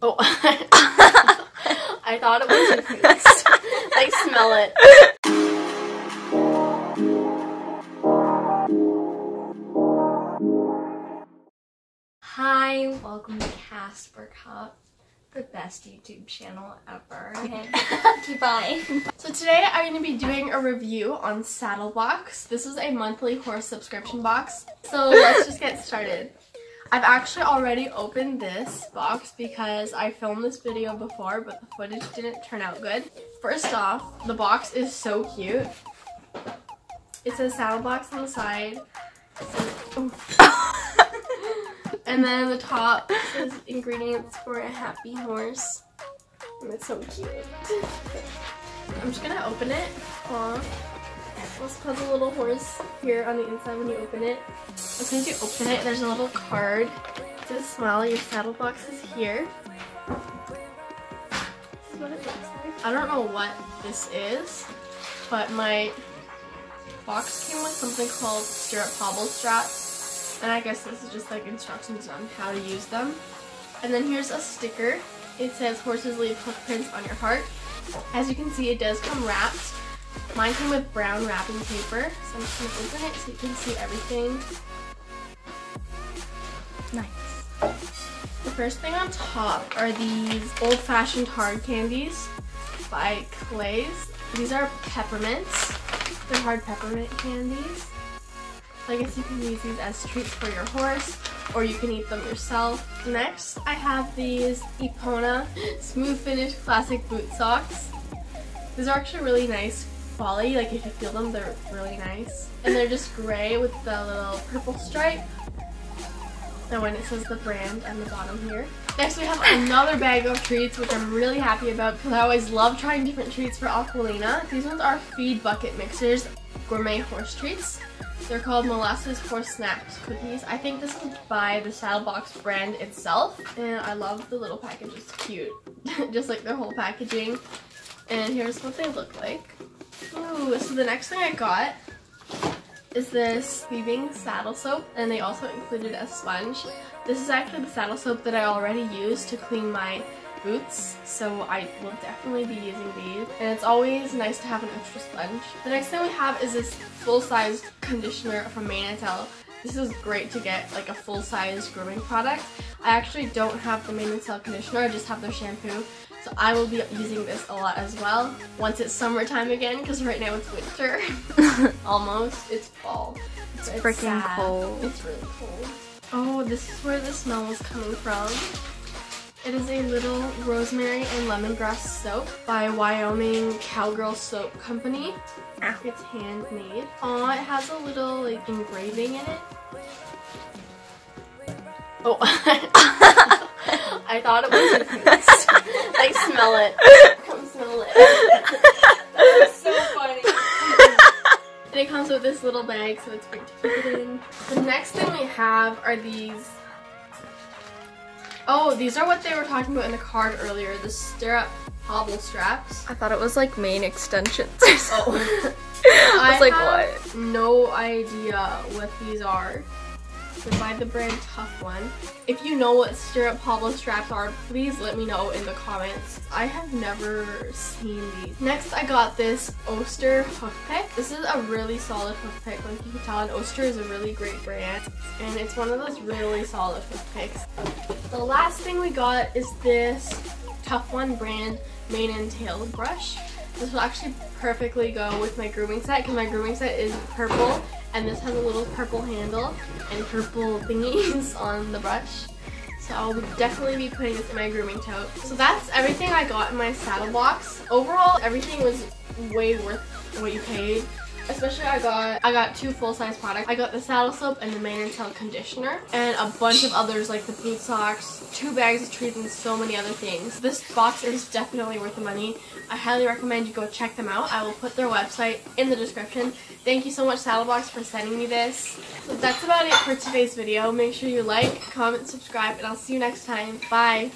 Oh, I thought it was your face. Like, smell it. Hi, welcome to Casper Cup, the best YouTube channel ever. Okay. Bye. So today I'm going to be doing a review on Saddlebox. This is a monthly horse subscription box. So let's just get started. I've actually already opened this box because I filmed this video before, but the footage didn't turn out good. First off, the box is so cute. It says Saddlebox on the side. And then the top says ingredients for a happy horse. And it's so cute. I'm just gonna open it. Aww. Let's put a little horse here on the inside when you open it. As soon as you open it, there's a little card. It says smile, your saddle box is here. This is what it looks like. I don't know what this is, but my box came with something called stirrup hobble straps. And I guess this is just like instructions on how to use them. And then here's a sticker. It says horses leave hoof prints on your heart. As you can see, it does come wrapped. Mine came with brown wrapping paper. So I'm just going to open it so you can see everything. Nice. The first thing on top are these old-fashioned hard candies by Claes. These are peppermints. They're hard peppermint candies. I guess you can use these as treats for your horse, or you can eat them yourself. Next, I have these Epona Smooth Finish Classic Boot Socks. These are actually really nice quality, like if you feel them, they're really nice. And they're just gray with the little purple stripe. And when it says the brand on the bottom here. Next, we have another bag of treats, which I'm really happy about because I always love trying different treats for Aqualina. These ones are feed bucket mixers, gourmet horse treats. They're called Molasses Horse Snacks Cookies. I think this is by the Saddlebox brand itself. And I love the little package, it's cute. Just like their whole packaging. And here's what they look like. Ooh, so the next thing I got is this thieving saddle soap. And they also included a sponge. This is actually the saddle soap that I already used to clean my boots, so I will definitely be using these, and it's always nice to have an extra sponge. The next thing we have is this full-size conditioner from Manatell. This is great to get like a full-size grooming product. I actually don't have the Manatell conditioner, I just have their shampoo, so I will be using this a lot as well once it's summertime again, because right now it's winter. Almost. It's fall. It's freaking cold. It's really cold. Oh, this is where the smell was coming from. It is a little rosemary and lemongrass soap by Wyoming Cowgirl Soap Company. It's handmade. Aw, it has a little like engraving in it. Oh, I thought it was your face. Like, smell it. Come smell it. That was so funny. And it comes with this little bag, so it's great to fit in. The next thing we have are these. Oh, these are what they were talking about in the card earlier, the stirrup hobble straps. I thought it was like mane extensions or something. Oh. I was like, what? No idea what these are. They're by the brand Tough One. If you know what stirrup hobble straps are, please let me know in the comments. I have never seen these. Next, I got this Oster hoof pick. This is a really solid hoof pick. Like you can tell, and Oster is a really great brand. And it's one of those really solid hoof picks. The last thing we got is this Tough One brand mane and tail brush. This will actually perfectly go with my grooming set because my grooming set is purple and this has a little purple handle and purple thingies on the brush. So I'll definitely be putting this in my grooming tote. So that's everything I got in my saddle box. Overall, everything was way worth what you paid. Especially I got two full-size products. I got the saddle soap and the Manatell conditioner and a bunch of others like the boot socks, two bags of treats, and so many other things. This box is definitely worth the money. I highly recommend you go check them out. I will put their website in the description. Thank you so much, Saddlebox, for sending me this. So that's about it for today's video. Make sure you like, comment, subscribe, and I'll see you next time. Bye!